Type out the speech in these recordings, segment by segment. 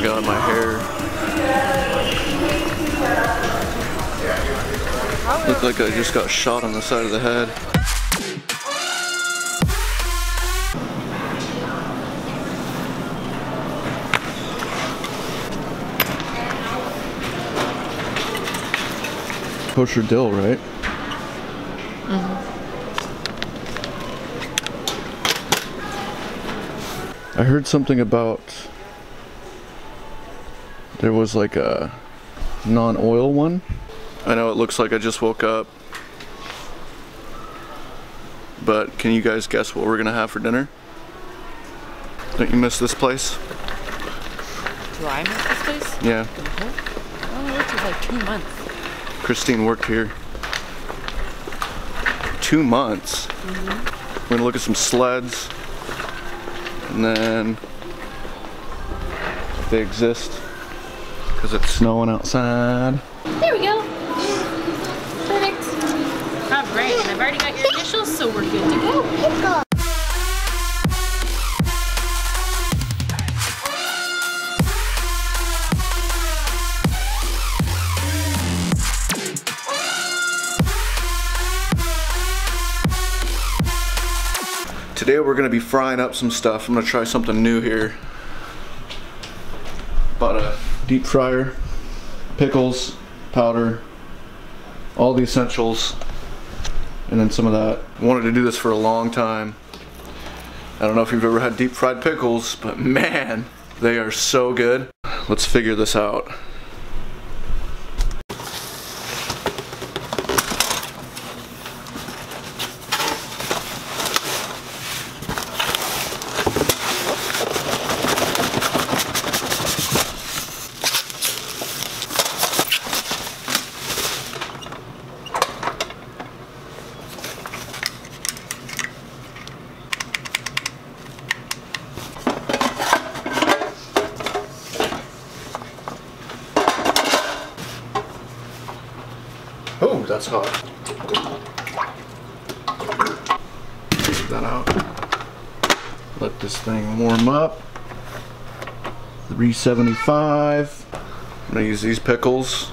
even got in my hair. Looked like I just got shot on the side of the head. Kosher dill, right? I heard something about there was like a non-oil one. I know it looks like I just woke up, but can you guys guess what we're gonna have for dinner? Don't you miss this place? Do I miss this place? Yeah. I only worked for like 2 months. Christine worked here 2 months. We're gonna look at some sleds, and then if they exist, because it's snowing outside. There we go. Perfect. All right, and I've already got your initials, so we're good to go. Today we're gonna be frying up some stuff. I'm gonna try something new here. Bought a deep fryer, pickles, powder, all the essentials, and then some of that. I wanted to do this for a long time. I don't know if you've ever had deep fried pickles, but man, they are so good. Let's figure this out. Oh, that's hot. Take that out. Let this thing warm up. 375. I'm gonna use these pickles.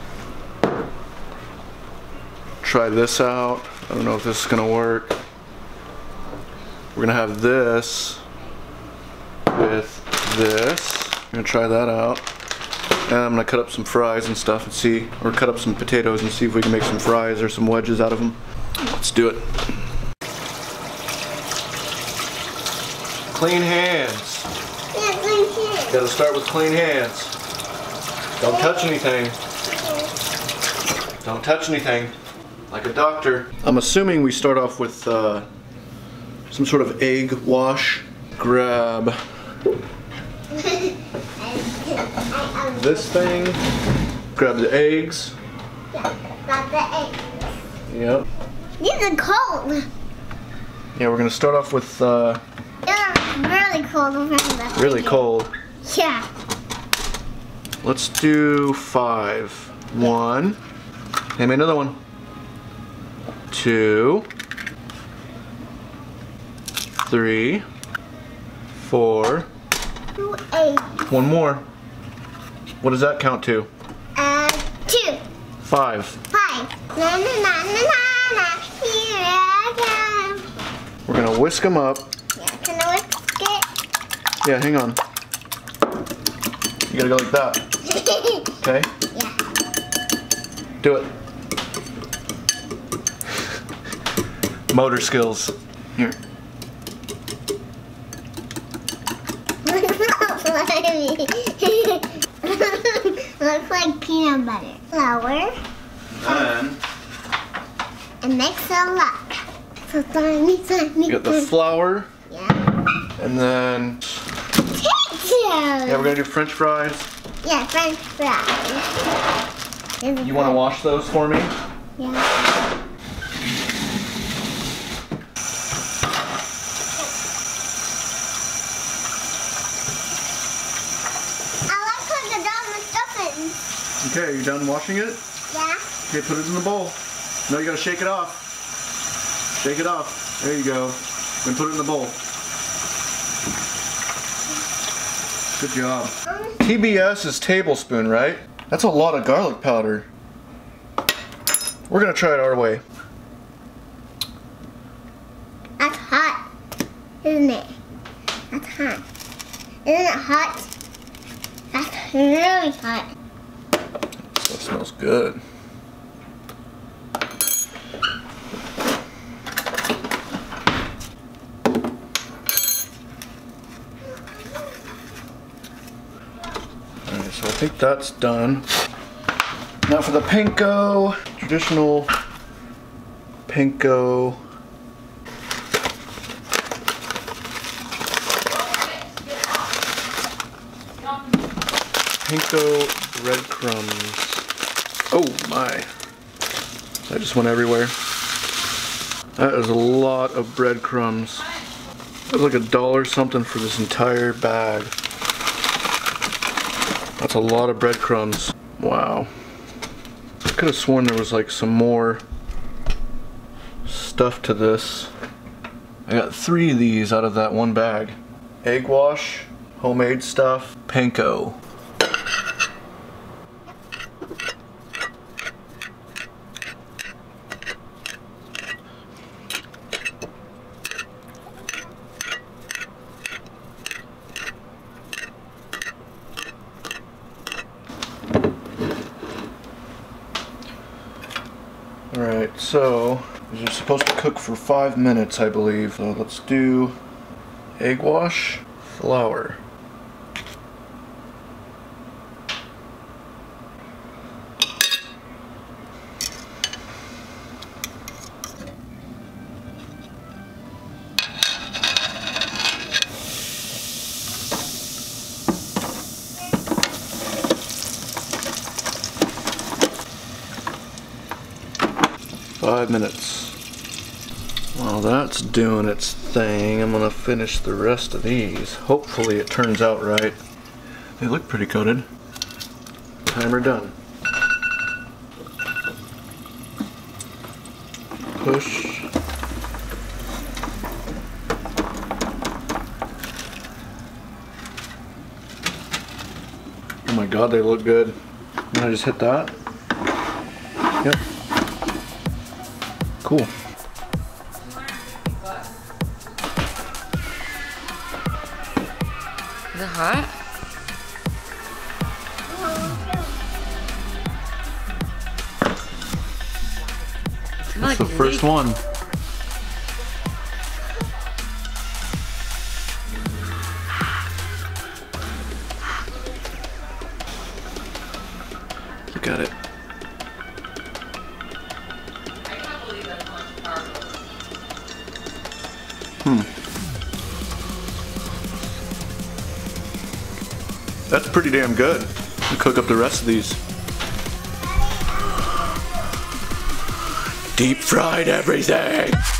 Try this out. I don't know if this is gonna work. We're gonna have this with this. I'm gonna try that out. And I'm gonna cut up some fries and stuff and see, or cut up some potatoes and see if we can make some fries or some wedges out of them. Let's do it. Clean hands. Yeah, clean hands. Gotta start with clean hands. Don't touch anything. Don't touch anything. Like a doctor. I'm assuming we start off with some sort of egg wash. Grab this thing, grab the eggs. Yeah, grab the eggs. Yep. These are cold. Yeah, we're gonna start off with they're really cold around. Really cold. Yeah. Let's do 5. 1. Hand me another one. 2. 3. 4. 2 eggs. One more. What does that count to? 2. 5. Na, na, na, na, na. Here I come. We're gonna whisk them up. Yeah, can I whisk it? Yeah, hang on. You gotta go like that. Okay? Yeah. Do it. Motor skills. Here. Looks like peanut butter. Flour. And mix it up. So you got the flour. Yeah. And then potatoes. Yeah, we're gonna do French fries. Yeah, French fries. You wanna wash those for me? Yeah. Okay, are you done washing it? Yeah. Okay, put it in the bowl. No, you gotta shake it off. Shake it off. There you go. And put it in the bowl. Good job. PBS is tablespoon, right? That's a lot of garlic powder. We're gonna try it our way. That's hot, isn't it? That's hot. Isn't it hot? That's really hot. That smells good. Alright, so I think that's done. Now for the panko, traditional panko. Panko breadcrumbs. Oh my, that just went everywhere. That is a lot of breadcrumbs. That was like $1 something for this entire bag. That's a lot of breadcrumbs. Wow. I could have sworn there was like some more stuff to this. I got 3 of these out of that one bag. Egg wash, homemade stuff, panko. Alright, so these are supposed to cook for 5 minutes, I believe. So let's do egg wash, flour. Minutes. While that's doing its thing, I'm gonna finish the rest of these. Hopefully it turns out right. They look pretty coated. Timer done. Push. Oh my god, they look good. Can I just hit that? Yep. Cool. Is it hot? That's the first one. Look at it. That's pretty damn good. I'll cook up the rest of these. Deep fried everything!